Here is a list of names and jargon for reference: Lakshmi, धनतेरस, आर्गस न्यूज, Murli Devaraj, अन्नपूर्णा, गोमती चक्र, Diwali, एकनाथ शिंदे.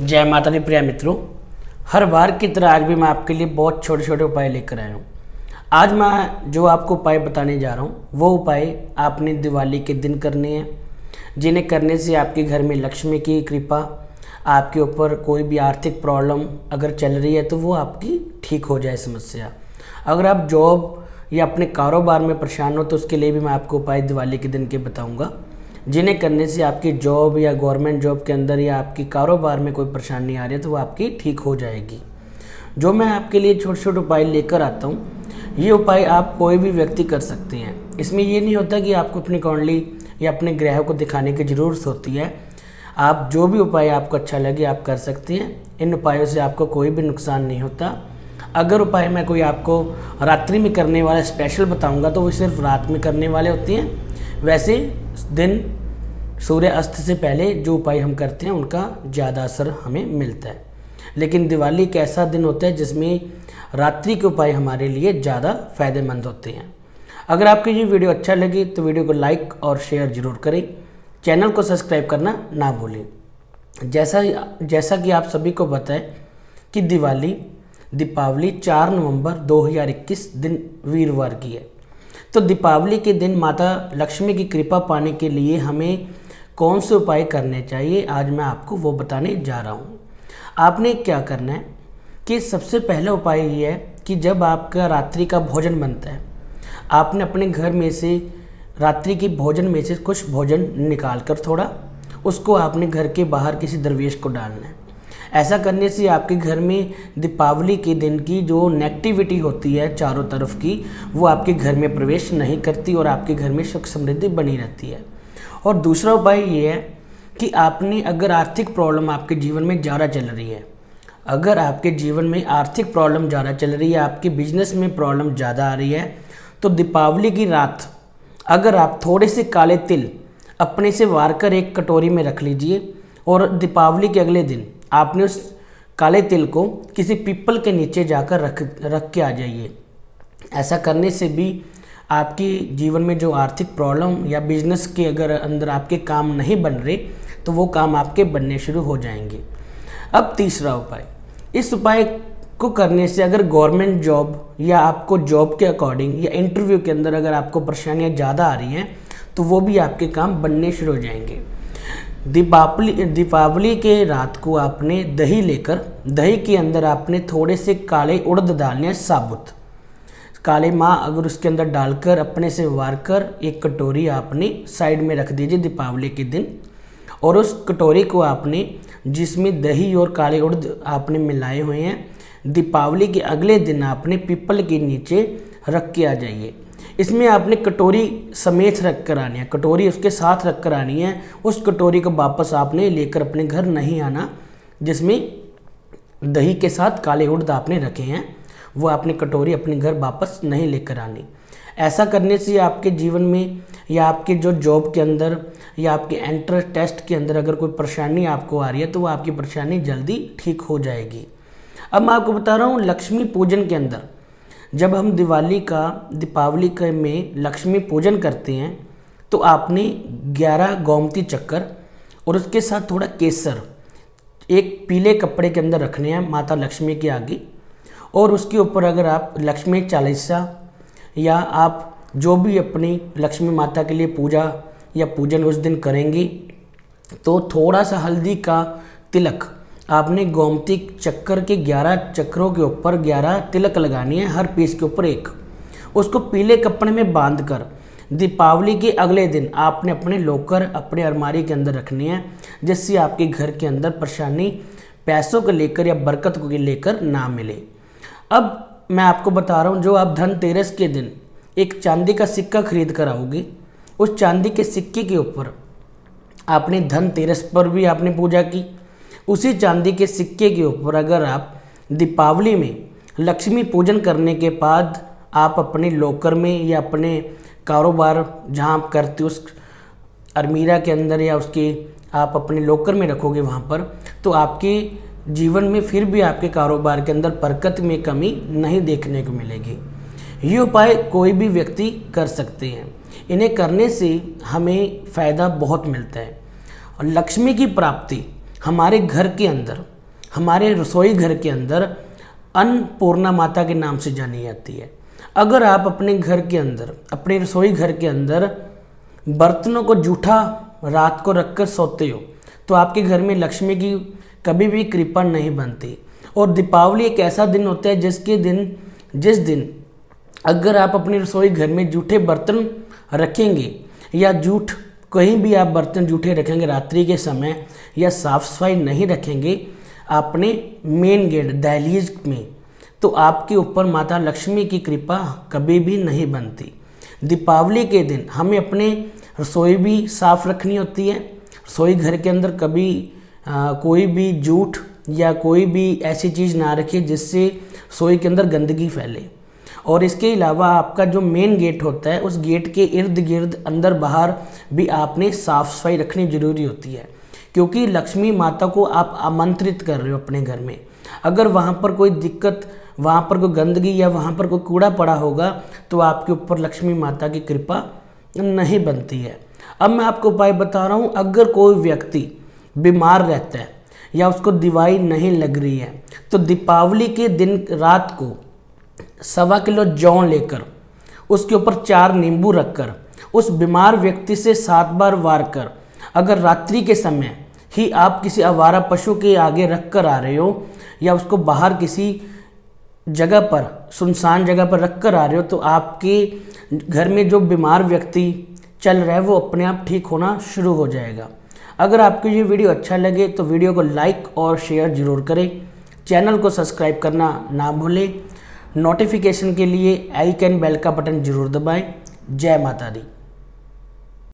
जय माता दी प्रिय मित्रों, हर बार की तरह आज भी मैं आपके लिए बहुत छोटे छोटे उपाय लेकर आया हूँ। आज मैं जो आपको उपाय बताने जा रहा हूँ वो उपाय आपने दिवाली के दिन करने हैं, जिन्हें करने से आपके घर में लक्ष्मी की कृपा, आपके ऊपर कोई भी आर्थिक प्रॉब्लम अगर चल रही है तो वो आपकी ठीक हो जाए समस्या। अगर आप जॉब या अपने कारोबार में परेशान हो तो उसके लिए भी मैं आपको उपाय दिवाली के दिन के बताऊँगा, जिन्हें करने से आपकी जॉब या गवर्नमेंट जॉब के अंदर या आपकी कारोबार में कोई परेशानी आ रही है तो वो आपकी ठीक हो जाएगी। जो मैं आपके लिए छोटे छोटे उपाय लेकर आता हूँ, ये उपाय आप कोई भी व्यक्ति कर सकते हैं। इसमें ये नहीं होता कि आपको अपनी कुंडली या अपने ग्रह को दिखाने की ज़रूरत होती है। आप जो भी उपाय आपको अच्छा लगे आप कर सकते हैं। इन उपायों से आपको कोई भी नुकसान नहीं होता। अगर उपाय मैं कोई आपको रात्रि में करने वाला स्पेशल बताऊँगा तो वो सिर्फ रात में करने वाले होते हैं। वैसे दिन सूर्य अस्त से पहले जो उपाय हम करते हैं उनका ज़्यादा असर हमें मिलता है, लेकिन दिवाली एक ऐसा दिन होता है जिसमें रात्रि के उपाय हमारे लिए ज़्यादा फायदेमंद होते हैं। अगर आपको ये वीडियो अच्छा लगे तो वीडियो को लाइक और शेयर ज़रूर करें। चैनल को सब्सक्राइब करना ना भूलें। जैसा कि आप सभी को पता है कि दीपावली 4 नवंबर 2021 दिन वीरवार की है, तो दीपावली के दिन माता लक्ष्मी की कृपा पाने के लिए हमें कौन से उपाय करने चाहिए, आज मैं आपको वो बताने जा रहा हूँ। आपने क्या करना है कि सबसे पहला उपाय ये है कि जब आपका रात्रि का भोजन बनता है, आपने अपने घर में से रात्रि के भोजन में से कुछ भोजन निकाल कर थोड़ा उसको आपने घर के बाहर किसी दरवेश को डालना है। ऐसा करने से आपके घर में दीपावली के दिन की जो नेगेटिविटी होती है चारों तरफ की, वो आपके घर में प्रवेश नहीं करती और आपके घर में सुख समृद्धि बनी रहती है। और दूसरा उपाय ये है कि आपने अगर आर्थिक प्रॉब्लम आपके जीवन में ज़्यादा चल रही है, अगर आपके जीवन में आर्थिक प्रॉब्लम ज़्यादा चल रही है, आपके बिजनेस में प्रॉब्लम ज़्यादा आ रही है, तो दीपावली की रात अगर आप थोड़े से काले तिल अपने से वार कर एक कटोरी में रख लीजिए और दीपावली के अगले दिन आपने उस काले तिल को किसी पीपल के नीचे जाकर रख के आ जाइए। ऐसा करने से भी आपकी जीवन में जो आर्थिक प्रॉब्लम या बिजनेस के अगर अंदर आपके काम नहीं बन रहे तो वो काम आपके बनने शुरू हो जाएंगे। अब तीसरा उपाय, इस उपाय को करने से अगर गवर्नमेंट जॉब या आपको जॉब के अकॉर्डिंग या इंटरव्यू के अंदर अगर आपको परेशानियाँ ज़्यादा आ रही हैं तो वो भी आपके काम बनने शुरू हो जाएंगे। दीपावली के रात को आपने दही लेकर, दही के अंदर आपने थोड़े से काले उड़द डालने हैं, साबुत काले माँ अगर उसके अंदर डालकर अपने से वार कर एक कटोरी आपने साइड में रख दीजिए दीपावली के दिन। और उस कटोरी को आपने, जिसमें दही और काले उड़द आपने मिलाए हुए हैं, दीपावली के अगले दिन आपने पीपल के नीचे रख के आ जाइए। इसमें आपने कटोरी समेत रख कर आनी है, कटोरी उसके साथ रख कर आनी है। उस कटोरी को वापस आपने लेकर अपने घर नहीं आना, जिसमें दही के साथ काले उड़द आपने रखे हैं वो आपने कटोरी अपने घर वापस नहीं लेकर आनी। ऐसा करने से आपके जीवन में या आपके जो जॉब के अंदर या आपके एंट्रेंस टेस्ट के अंदर अगर कोई परेशानी आपको आ रही है तो वह आपकी परेशानी जल्दी ठीक हो जाएगी। अब मैं आपको बता रहा हूँ लक्ष्मी पूजन के अंदर, जब हम दीपावली के में लक्ष्मी पूजन करते हैं तो आपने 11 गोमती चक्कर और उसके साथ थोड़ा केसर एक पीले कपड़े के अंदर रखने हैं माता लक्ष्मी के आगे। और उसके ऊपर अगर आप लक्ष्मी चालीसा या आप जो भी अपनी लक्ष्मी माता के लिए पूजा या पूजन उस दिन करेंगे तो थोड़ा सा हल्दी का तिलक आपने गोमती चक्कर के 11 चक्रों के ऊपर 11 तिलक लगानी है, हर पीस के ऊपर एक। उसको पीले कपड़े में बांधकर दीपावली के अगले दिन आपने अपने लॉकर, अपने अलमारी के अंदर रखनी है, जिससे आपके घर के अंदर परेशानी पैसों को लेकर या बरकत को लेकर ना मिले। अब मैं आपको बता रहा हूँ, जो आप धनतेरस के दिन एक चांदी का सिक्का खरीद कर आओगे, उस चांदी के सिक्के के ऊपर आपने धनतेरस पर भी आपने पूजा की, उसी चांदी के सिक्के के ऊपर अगर आप दीपावली में लक्ष्मी पूजन करने के बाद आप अपने लॉकर में या अपने कारोबार जहाँ आप करते उस अलमीरा के अंदर या उसके आप अपने लॉकर में रखोगे वहाँ पर, तो आपके जीवन में फिर भी आपके कारोबार के अंदर बरकत में कमी नहीं देखने को मिलेगी। ये उपाय कोई भी व्यक्ति कर सकते हैं। इन्हें करने से हमें फ़ायदा बहुत मिलता है और लक्ष्मी की प्राप्ति हमारे घर के अंदर, हमारे रसोई घर के अंदर अन्नपूर्णा माता के नाम से जानी जाती है। अगर आप अपने घर के अंदर, अपने रसोई घर के अंदर बर्तनों को जूठा रात को रखकर सोते हो तो आपके घर में लक्ष्मी की कभी भी कृपा नहीं बनती। और दीपावली एक ऐसा दिन होता है जिस दिन अगर आप अपने रसोई घर में जूठे बर्तन रखेंगे या जूठ कहीं भी आप बर्तन जूठे रखेंगे रात्रि के समय या साफ सफाई नहीं रखेंगे आपने मेन गेट दहलीज में, तो आपके ऊपर माता लक्ष्मी की कृपा कभी भी नहीं बनती। दीपावली के दिन हमें अपने रसोई भी साफ रखनी होती है। रसोई घर के अंदर कभी कोई भी जूठ या कोई भी ऐसी चीज़ ना रखें जिससे रसोई के अंदर गंदगी फैले। और इसके अलावा आपका जो मेन गेट होता है उस गेट के इर्द गिर्द अंदर बाहर भी आपने साफ सफाई रखनी ज़रूरी होती है, क्योंकि लक्ष्मी माता को आप आमंत्रित कर रहे हो अपने घर में। अगर वहाँ पर कोई दिक्कत, वहाँ पर कोई गंदगी या वहाँ पर कोई कूड़ा पड़ा होगा तो आपके ऊपर लक्ष्मी माता की कृपा नहीं बनती है। अब मैं आपको उपाय बता रहा हूँ। अगर कोई व्यक्ति बीमार रहता है या उसको दवाई नहीं लग रही है तो दीपावली के दिन रात को 1.25 किलो जौ लेकर उसके ऊपर 4 नींबू रखकर उस बीमार व्यक्ति से 7 बार वार कर, अगर रात्रि के समय ही आप किसी आवारा पशु के आगे रख कर आ रहे हो या उसको बाहर किसी जगह पर, सुनसान जगह पर रख कर आ रहे हो तो आपके घर में जो बीमार व्यक्ति चल रहा है वो अपने आप ठीक होना शुरू हो जाएगा। अगर आपको ये वीडियो अच्छा लगे तो वीडियो को लाइक और शेयर ज़रूर करें। चैनल को सब्सक्राइब करना ना भूलें। नोटिफिकेशन के लिए आइकन बेल का बटन ज़रूर दबाएं। जय माता दी।